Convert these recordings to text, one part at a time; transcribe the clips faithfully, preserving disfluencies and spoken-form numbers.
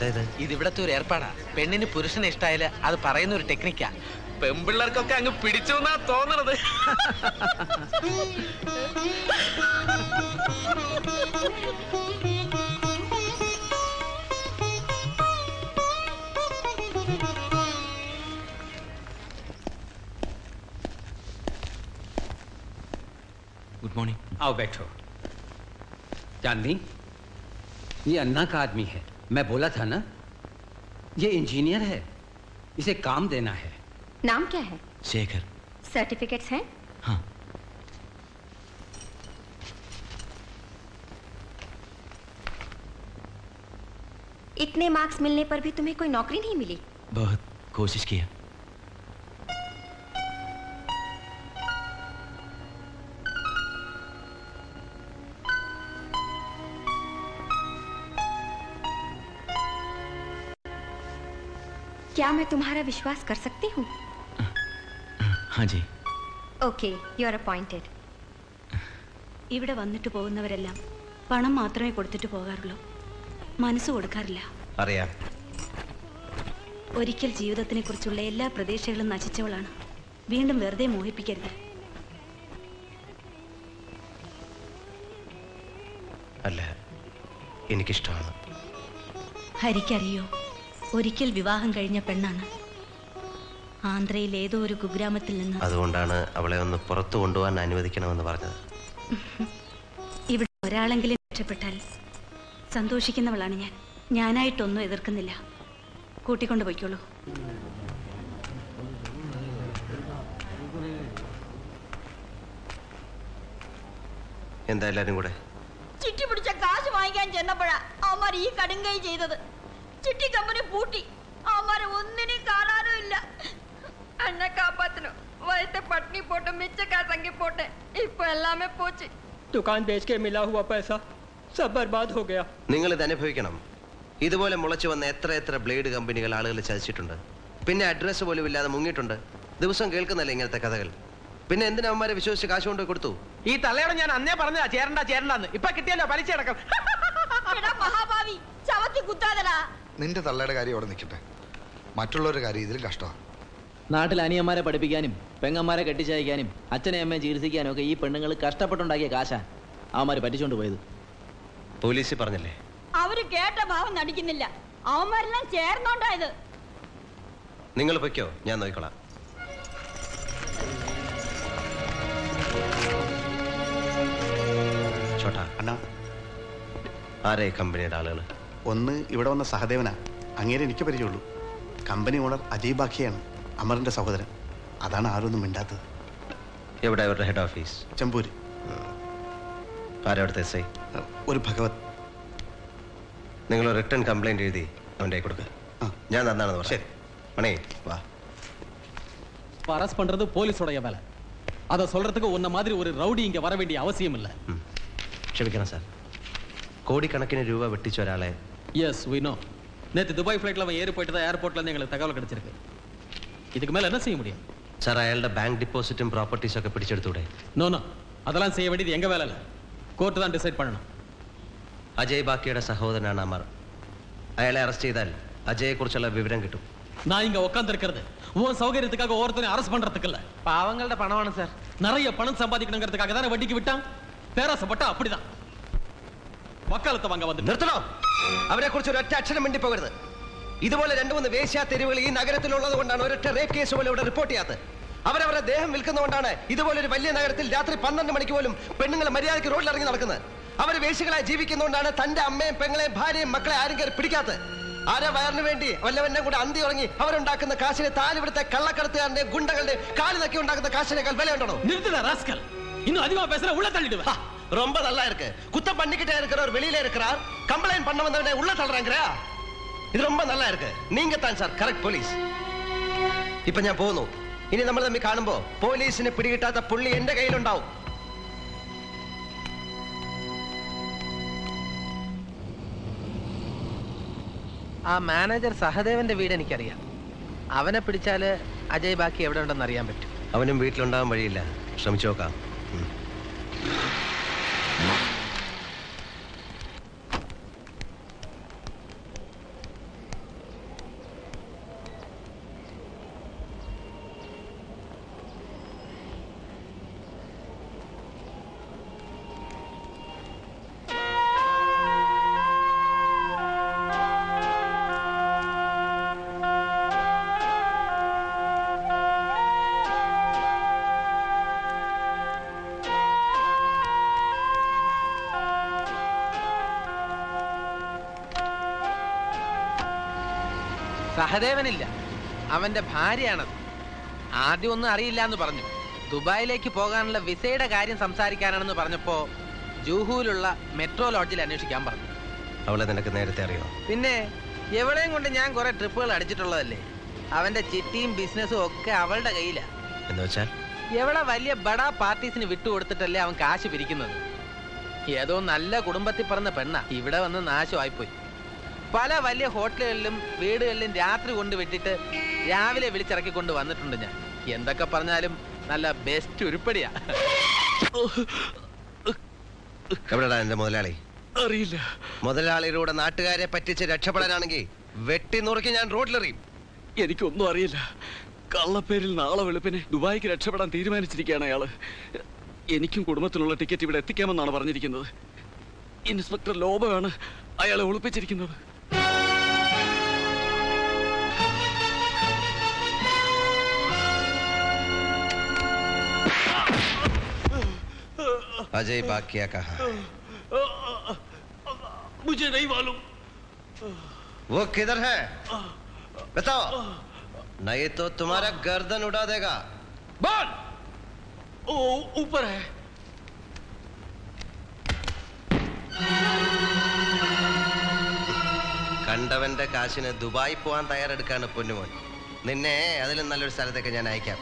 पेण्णिनु पुरुषने इष्टायाल अद परयुन्न ओरु टेक्निक्का पेम्पिळ्ळेर्क्कोक्के अंगु पिडिच्चु एन्ना तोन्नुन्नत good morning. आओ बैठो। चांदनी, ये अन्ना का आदमी है, मैं बोला था ना, ये इंजीनियर है, इसे काम देना है। नाम क्या है? शेखर। सर्टिफिकेट्स हैं? हाँ। इतने मार्क्स मिलने पर भी तुम्हें कोई नौकरी नहीं मिली? बहुत कोशिश किया। क्या मैं तुम्हारा विश्वास कर सकती हूँ? हाँ जी। Okay, you are appointed. ഇവിടെ വന്നിട്ട് പോകുന്നവരെല്ലാം പണം മാത്രമേ കൊടുത്തിട്ട് പോകാറുള്ളൂ, മനസ്സ് കൊടുക്കാറില്ല. അറിയാം, ഒരിക്കൽ ജീവിതത്തിനെ കുറിച്ചുള്ള എല്ലാ പ്രതീക്ഷകളും നശിച്ചവളാണ്. വീണ്ടും വെറുതെ മോഹിപ്പിക്കരുത്. അല്ല, എനിക്കിഷ്ടമാണ്. ഹരിക്കറിയോ, ഒരിക്കൽ വിവാഹം കഴിഞ്ഞ പെണ്ണാണ്. ആന്ധ്രയിലെ ഏതോ ഒരു കുഗ്രാമത്തിൽ നിന്ന്. അതുകൊണ്ടാണ് അവളെ ഒന്ന് പുറത്തു കൊണ്ടുവാൻ അനുവദിക്കണമെന്ന് പറഞ്ഞത്. ഇവിടെ ഒരാളെങ്കിലും രക്ഷപ്പെട്ടാൽ സന്തോഷിക്കുന്നവളാണ് ഞാൻ. ഞാനായിട്ടൊന്നും എതിർക്കുന്നില്ല, കൂട്ടിക്കൊണ്ടു പോയിക്കോളൂ. എന്താ എല്ലാരും കൂടെ ചിട്ടി പിടിച്ച കാശ് വാങ്ങിക്കാൻ ചെന്നപ്പോഴാ അവന്മാർ ഈ കടുങ്കൈ ചെയ്തത്. चिट्टी कंपनी पूटी हमारे ഒന്നിനെ കാണാനില്ല. അണ്ണ കാപ്പത്തനോ वैसे पटनी पोटे मिच्च का संगी पोटे इप्पो एल्लामे पोची. दुकान बेच के मिला हुआ पैसा सब बर्बाद हो गया. നിങ്ങൾ ഇത് അനുഭവിക്കണം. ഇതുപോലെ മുളച്ചു വന്ന എത്ര എത്ര ബ്ലേഡ് കമ്പനികൾ ആളുകൾ ചതിച്ചിട്ടുണ്ട്. പിന്നെ അഡ്രസ് പോലും ഇല്ലാതെ മുങ്ങിട്ടുണ്ട്. ദിവസം കേൾക്കുന്നല്ലേ ഇങ്ങനത്തെ കഥകൾ. പിന്നെ എന്തിനാ അവന്മാരെ വിശ്വസിച്ച് കാശ് കൊണ്ടു കൊടുത്തു? ഈ തള്ളയോട് ഞാൻ അന്നേ പറഞ്ഞതാ ചേരണ്ട ചേരണ്ടാന്ന്. ഇപ്പോ കിട്ടിയല്ലോ പലിശ അടക്കം. എടാ മഹാഭാവി ചവത്തി കുത്താതെടാ. നിന്റെ തള്ളയുടെ കാര്യം അവിടെ നിൽക്കട്ടെ, മറ്റുള്ളവരുടെ കാര്യം ഇതിലും കഷ്ടമാണ്. നാട്ടിൽ അനിയന്മാരെ പഠിപ്പിക്കാനും പെങ്ങന്മാരെ കെട്ടിച്ചയക്കാനും അച്ഛനെ അമ്മയെ ചികിത്സിക്കാനും ഒക്കെ ഈ പെണ്ണുങ്ങൾ കഷ്ടപ്പെട്ടുണ്ടാക്കിയ കാശാ അവന്മാർ പറ്റിച്ചോണ്ട് പോയത്. പോലീസ് പറഞ്ഞല്ലേ? അവര് കേട്ട ഭാവം നടിക്കുന്നില്ല, അവന്മാരെല്ലാം ചേർന്നോണ്ടായത്. നിങ്ങൾ പൊയ്ക്കോ, ഞാൻ നോക്കിക്കോളാം. ചോട്ടാ അണ്ണാ, ആരെ കമ്പനിയുടെ ആളുകൾ? ഒന്ന് ഇവിടെ വന്ന സഹദേവനാ, അങ്ങേരെ എനിക്ക് പരിചയമുള്ളൂ. കമ്പനി ഓണർ അജയ് ബാക്കിയാണ്, അമറിന്റെ സഹോദരൻ. അതാണ് ആരൊന്നും മിണ്ടാത്തത്. എവിടെ അവരുടെ ഹെഡ് ഓഫീസ്? ചെമ്പൂര്. ആരവിടുത്തെ എസ് ഐ? ഒരു ഭഗവത്. നിങ്ങൾ റിട്ടേൺ കംപ്ലൈന്റ് എഴുതി അവൻ്റെ കൊടുക്കുക. ഞാൻ തന്നാണെന്ന് പറഞ്ഞു. ശരി മണേ, വാ. அரஸ்ட் பண்றது போலீஸோடைய வேலை. அதை சொல்றதுக்கு உன்ன மாதிரி ஒரு ரவுடி இங்க வர வேண்டிய அவசியம் இல்லை. ക്ഷമിക്കണം സാർ, കോടിക്കണക്കിന് രൂപ വെട്ടിച്ച ഒരാളെ. Yes we know. நேத்து துபாய் ஃளைட்ல அவன் ஏறி போயிட்டதா ஏர்போர்ட்ல இருந்து எங்களுக்கு தகவல் கிடைச்சிருக்கு. இதுக்கு மேல என்ன செய்ய முடியும் சார்? அயல்ட பேங்க் டெபாசிட்டும் ப்ராப்பர்ட்டிஸ் ഒക്കെ പിടിച്ചെടുത്തൂടെ? நோ நோ, அதெல்லாம் செய்ய வேண்டியது எங்க வேலை இல்ல, கோர்ட் தான் டிசைட் பண்ணணும். അജയ് ബാക്കിയുടെ സഹോദരനാണ് അമർ. അയാളെ അറസ്റ്റ് ചെയ്താൽ അജയെക്കുറിച്ചുള്ള വിവരം കിട്ടും. நான் இங்க உட்கார்ந்திருக்கிறது உன் சௌகரியத்துக்காக ஒவ்வொருத்தனை அரெஸ்ட் பண்றதுக்கு இல்ல. பாவங்களோட பணமான சார், நிறைய பணம் சம்பாதிக்கணும்ங்கிறதுக்காக தான வட்டிக்கு விட்டான். பேராசப்பட்டா அப்படிதான். വക്കാലത്ത് വാങ്ങാൻ വന്നിട്ട് നിർത്തണോ? അവരെക്കുറിച്ച് ഒരൊറ്റ അക്ഷരം മിണ്ടി പോകരുത്. ഇതുപോലെ രണ്ടു മൂന്ന് വേശ്യാ തെരുവുകൾ ഈ നഗരത്തിലുള്ളത് കൊണ്ടാണ് ഒരൊറ്റ റേപ്പ് കേസ് പോലും ഇവിടെ റിപ്പോർട്ട് ചെയ്യാത്തത്. അവരവരുടെ ദേഹം വിൽക്കുന്നതുകൊണ്ടാണ് ഇതുപോലൊരു വലിയ നഗരത്തിൽ രാത്രി പന്ത്രണ്ട് മണിക്ക് പോലും പെണ്ണുങ്ങൾ മര്യാദയ്ക്ക് റോഡിലിറങ്ങി നടക്കുന്നത്. അവർ വേശ്യകളായി ജീവിക്കുന്നതുകൊണ്ടാണ് തന്റെ അമ്മയും പെങ്ങളെയും ഭാര്യയും മക്കളെ ആരും കയറി പിടിക്കാത്തത്. അര വയറിന് വേണ്ടി വല്ലവന്റെ കൂടെ അന്തി ഉറങ്ങി അവരുണ്ടാക്കുന്ന കാശിനെ താൻ ഇവിടുത്തെ കള്ളക്കടത്തുകാരന്റെ ഗുണ്ടകളുടെ കാലു നക്കി ഉണ്ടാക്കുന്ന കാശിനേക്കാൾ വില ഉണ്ടോ? ரொம்ப நல்லா இருக்கு. குத்தம் பண்ணிக்கிட்டே இருக்கறவர் வெளியில இருக்கறார், கம்ப்ளைன்ட் பண்ண வந்தவனே உள்ள தள்ளுறாங்கறா. இது ரொம்ப நல்லா இருக்கு. நீங்க தான் சார் கரெக்ட் போலீஸ். இப்போ நான் போறேன். இனி நம்ம தம்பி കാണുമ്പോൾ പോലീസിനെ പിടികിട്ടാത്ത പുള്ളി എൻ്റെ കയ്യിലുണ്ടാവും. ആ മാനേജർ സഹദേവന്റെ വീട് എനിക്കറിയാം. അവനെ പിടിച്ചാൽ അജയ് ബാക്കി എവിടെ ഉണ്ടെന്ന് അറിയാൻ പറ്റും. അവനും വീട്ടിലുണ്ടാവാൻ വഴിയില്ല, ശ്രമിച്ചു നോക്കാം. സഹദേവൻ ഇല്ല, അവന്റെ ഭാര്യയാണത്. ആദ്യം ഒന്നും അറിയില്ല എന്ന് പറഞ്ഞു. ദുബായിലേക്ക് പോകാനുള്ള വിസയുടെ കാര്യം സംസാരിക്കാനാണെന്ന് പറഞ്ഞപ്പോൾ ജൂഹുവിലുള്ള മെട്രോ ലോഡ്ജിൽ അന്വേഷിക്കാൻ പറഞ്ഞു. അവളെ നിനക്ക് നേരത്തെ അറിയോ? പിന്നെ എവളെയും കൊണ്ട് ഞാൻ കുറെ ട്രിപ്പുകൾ അടിച്ചിട്ടുള്ളതല്ലേ. അവന്റെ ചിട്ടിയും ബിസിനസ്സും ഒക്കെ അവളുടെ കയ്യിലാണ്. എന്ന് വെച്ചാൽ എവളെ വലിയ ബഡാ പാർട്ടീസിന് വിട്ടുകൊടുത്തിട്ടല്ലേ അവൻ കാശ് പിരിക്കുന്നത്. ഏതോ നല്ല കുടുംബത്തിൽ പറഞ്ഞ പെണ്ണ ഇവിടെ വന്ന് നാശമായിപ്പോയി. പല വലിയ ഹോട്ടലുകളിലും വീടുകളിലും രാത്രി കൊണ്ട് വിട്ടിട്ട് രാവിലെ വിളിച്ചിറക്കി കൊണ്ട് വന്നിട്ടുണ്ട് ഞാൻ. എന്തൊക്കെ പറഞ്ഞാലും നല്ല ബെസ്റ്റ് ഉരുപ്പടിയാ. എവിടെടാ എന്റെ മുതലാളി? അറിയില്ല. മുതലാളിയിലൂടെ നാട്ടുകാരെ പറ്റിച്ച് രക്ഷപ്പെടാനാണെങ്കിൽ വെട്ടി നുറുക്കി ഞാൻ റോഡിലെറിയും. എനിക്കൊന്നും അറിയില്ല. കള്ളപ്പേരിൽ നാളെ വെളുപ്പിനെ ദുബായിക്ക് രക്ഷപ്പെടാൻ തീരുമാനിച്ചിരിക്കുകയാണ് അയാള്. എനിക്കും കുടുംബത്തിനുള്ള ടിക്കറ്റ് ഇവിടെ എത്തിക്കാമെന്നാണ് പറഞ്ഞിരിക്കുന്നത്. ഇൻസ്പെക്ടർ ലോബയാണ് അയാളെ ഒളിപ്പിച്ചിരിക്കുന്നത്. अजय बाग क्या कहा? मुझे नहीं मालूम। वो किधर है बताओ, नहीं तो तुम्हारा गर्दन उड़ा देगा। बोल। ओ ऊपर है। കണ്ടവന്റെ കാശിന് ദുബായി പോവാൻ തയ്യാറെടുക്കാണ് പൊന്നുമോൻ. നിന്നെ അതിലും നല്ലൊരു സ്ഥലത്തേക്ക് ഞാൻ അയക്കാം.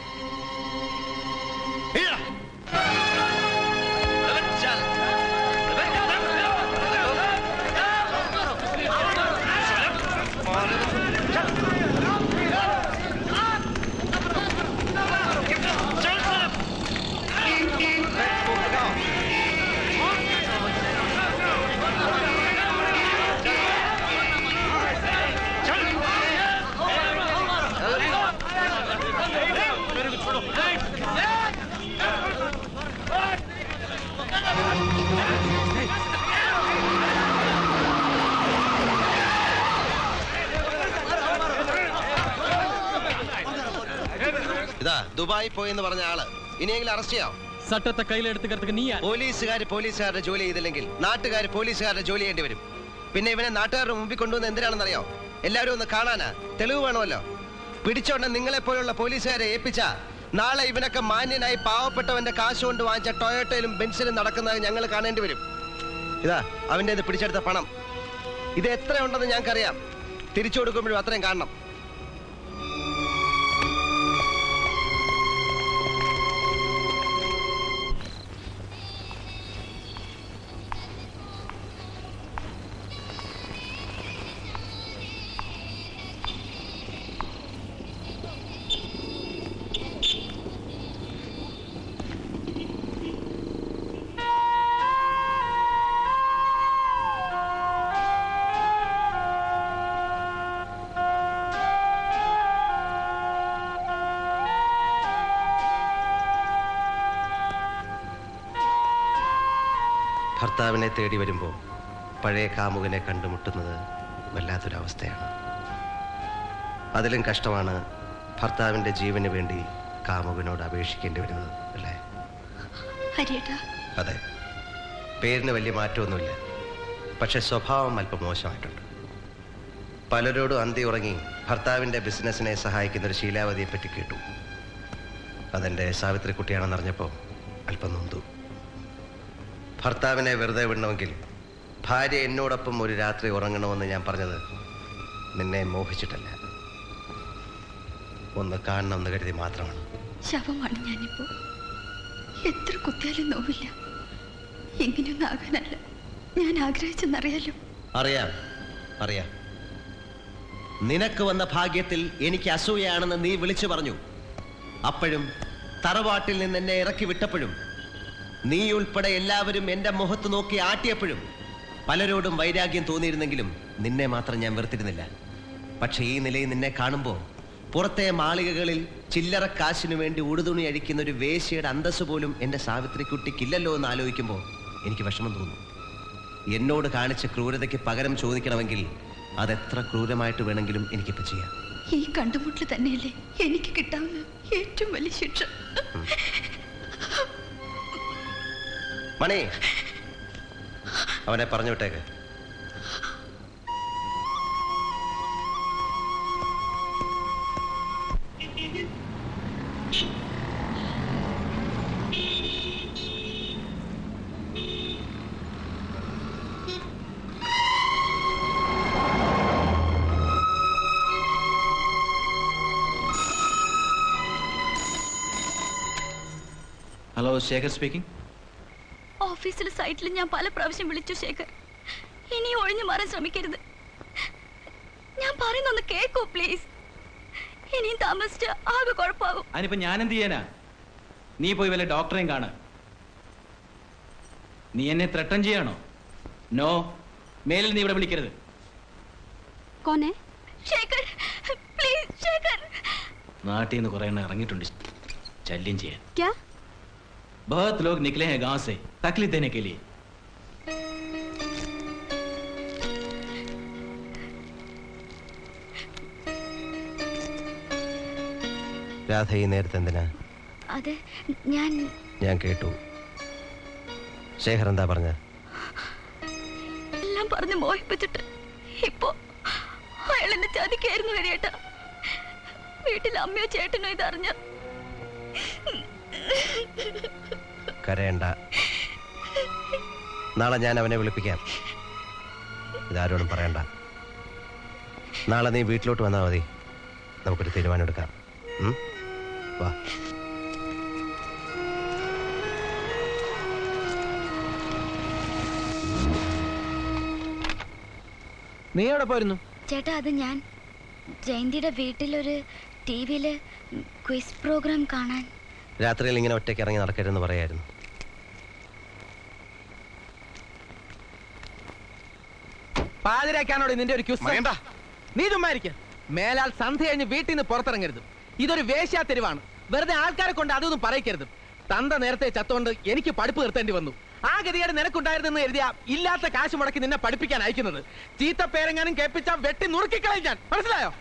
ദുബായി പോയെന്ന് പറഞ്ഞ ആള് ഇനിയെങ്കിലും അറസ്റ്റ് ചെയ്യാം. സട്ടത്തെ കയ്യിലെടുത്ത് നീ പോലീസുകാർ പോലീസുകാരുടെ ജോലി ചെയ്തില്ലെങ്കിൽ നാട്ടുകാർ പോലീസുകാരുടെ ജോലി ചെയ്യേണ്ടി വരും. പിന്നെ ഇവനെ നാട്ടുകാരുടെ മുമ്പിൽ കൊണ്ടുവന്ന് എന്തിനാണെന്ന് അറിയാം. എല്ലാവരും ഒന്ന് കാണാനാ, തെളിവ് വേണമല്ലോ. പിടിച്ചോണ്ട് നിങ്ങളെപ്പോലുള്ള പോലീസുകാരെ ഏൽപ്പിച്ച നാളെ ഇവനൊക്കെ മാന്യനായി പാവപ്പെട്ടവന്റെ കാശ് കൊണ്ട് വാങ്ങിച്ച ടൊയോട്ടയിലും ബെൻസിലും നടക്കുന്നത് ഞങ്ങൾ കാണേണ്ടി വരും. ഇതാ അവന്റെ ഇത് പിടിച്ചെടുത്ത പണം. ഇത് എത്ര ഉണ്ടെന്ന് ഞങ്ങൾക്കറിയാം. തിരിച്ചു കൊടുക്കുമ്പോഴും അത്രയും കാണണം. ഭർത്താവിനെ തേടി വരുമ്പോൾ പഴയ കാമുകനെ കണ്ടുമുട്ടുന്നത് വല്ലാത്തൊരവസ്ഥയാണ്. അതിലും കഷ്ടമാണ് ഭർത്താവിൻ്റെ ജീവന് വേണ്ടി കാമുകനോട് അപേക്ഷിക്കേണ്ടി വരുന്നത്, അല്ലേ? അതെ. പേരിന് വലിയ മാറ്റമൊന്നുമില്ല, പക്ഷെ സ്വഭാവം അല്പം മോശമായിട്ടുണ്ട്. പലരോടും അന്തി ഉറങ്ങി ഭർത്താവിൻ്റെ ബിസിനസ്സിനെ സഹായിക്കുന്നൊരു ശീലാവതിയെ പറ്റി കേട്ടു. അതെൻ്റെ സാവിത്രിക്കുട്ടിയാണെന്നറിഞ്ഞപ്പോൾ അല്പം നൊന്തു. ഭർത്താവിനെ വെറുതെ വിടണമെങ്കിൽ ഭാര്യ എന്നോടൊപ്പം ഒരു രാത്രി ഉറങ്ങണമെന്ന് ഞാൻ പറഞ്ഞത് നിന്നെ മോഹിച്ചിട്ടല്ല, ഒന്ന് കാണണമെന്ന് കരുതി മാത്രമാണ്. ശവമാണ് ഞാനിപ്പോ. എത്ര കുത്തിയാലും നോവില്ല. ഇങ്ങനെയൊന്നും ആകാനല്ല ഞാൻ ആഗ്രഹിച്ചെന്നറിയാലോ. അറിയാം അറിയാം. നിനക്ക് വന്ന ഭാഗ്യത്തിൽ എനിക്ക് അസൂയാണെന്ന് നീ വിളിച്ചു പറഞ്ഞു. അപ്പോഴും തറവാട്ടിൽ നിന്ന് എന്നെ ഇറക്കി വിട്ടപ്പോഴും നീ ഉൾപ്പെടെ എല്ലാവരും എൻ്റെ മുഖത്ത് നോക്കി ആട്ടിയപ്പോഴും പലരോടും വൈരാഗ്യം തോന്നിയിരുന്നെങ്കിലും നിന്നെ മാത്രം ഞാൻ വെറുത്തിരുന്നില്ല. പക്ഷേ ഈ നിലയിൽ നിന്നെ കാണുമ്പോൾ പുറത്തെ മാളികകളിൽ ചില്ലറ കാശിനു വേണ്ടി ഉടുതുണി അഴിക്കുന്ന ഒരു വേശ്യയുടെ അന്തസ് പോലും എൻ്റെ സാവിത്രിക്കുട്ടിക്കില്ലല്ലോ എന്ന് ആലോചിക്കുമ്പോൾ എനിക്ക് വിഷമം തോന്നും. എന്നോട് കാണിച്ച ക്രൂരതയ്ക്ക് പകരം ചോദിക്കണമെങ്കിൽ അതെത്ര ക്രൂരമായിട്ട് വേണമെങ്കിലും എനിക്കിപ്പോൾ ചെയ്യാം. ഈ കണ്ടുമുട്ടൽ തന്നെയല്ലേ എനിക്ക് കിട്ടാവുന്ന ഏറ്റവും വലിയ ശിക്ഷ. മണി, അവനെ പറഞ്ഞു വിട്ടേക്ക്. Hello, Shekhar speaking. Office site ले पल प्रावश्यम विളിച്ചു Shekhar. ഇനി ഒളിഞ്ഞു മാറാൻ ശ്രമിക്കരുത്. ഞാൻ പറയുന്നത് കേൾക്കൂ please. ഇനി താമസിച്ച ആകെ കുഴപ്പാവും. അനിപ്പോ ഞാൻ എന്തു ചെയ്യാനാ? നീ പോയി വല്ല ഡോക്ടറേം കാണാ. നീ എന്നെ ത്രട്ടൻ ചെയ്യാണോ? No. മേലിൽ നീ ഇവിടെ വിളിക്കരുത്. कौन है? Shekhar, please Shekhar. नाटी ने कोई ना रंगी टुंडी चैलेंज है। क्या? बहुत लोग निकले हैं गांव से तकलीफ देने के लिए। रात ही नेर तंदना। अदे, न्यान। न्यान केटू। Shekhar अंदा परन्या। लम परने मोही बचट। हिप्पो। अयाल एन्ने चादी केरुन्नु वरेट्टा वीट्टिल अम्मयो चेट्टनो इद अरिंजा करयണ്ട നാളെ ഞാൻ അവനെ വിളിപ്പിക്കാം ഇതാരോടും പറയണ്ട നാളെ നീ വീട്ടിലോട്ട് വന്നാ മതി നമുക്കൊരു തീരുമാനം എടുക്കാം വാ നീ എവിടെ പോയിരുന്നു ചേട്ടാ അത് ഞാൻ ജയന്തിയുടെ വീട്ടിൽ ഒരു ടിവിയിലെ ക്വിസ് പ്രോഗ്രാം കാണാൻ രാത്രിയിൽ ഇങ്ങനെ ഒറ്റയ്ക്ക് ഇറങ്ങി നടക്കരുതെന്ന് പറയായിരുന്നു പാതിരാക്കാനോട് നിന്റെ ഒരു ക്യൂസ് വേണ്ട നീ ദുമ്മായിരിക്ക മേലാൽ സന്ധ്യയഞ്ഞ് വീട്ടിൽ നിന്ന് പുറത്തിറങ്ങരുത് ഇതൊരു വേശ്യാ തെരുവാണ് വെറുതെ ആൾക്കാരെ കൊണ്ട് അതൊന്നും പറയിക്കരുത് തന്ത നേരത്തെ ചത്തോണ്ട് എനിക്ക് പഠിപ്പ് നിർത്തേണ്ടി വന്നു ആ ഗതികേട് നിനക്കുണ്ടായിരുന്നെന്ന് എഴുതിയ ഇല്ലാത്ത കാശ് മുടക്കി നിന്നെ പഠിപ്പിക്കാൻ അയക്കുന്നത് ചീത്ത പേരെങ്ങാനും കേൾപ്പിച്ചാൽ വെട്ടി നുറുക്കിക്കളയും ഞാൻ മനസ്സിലായോ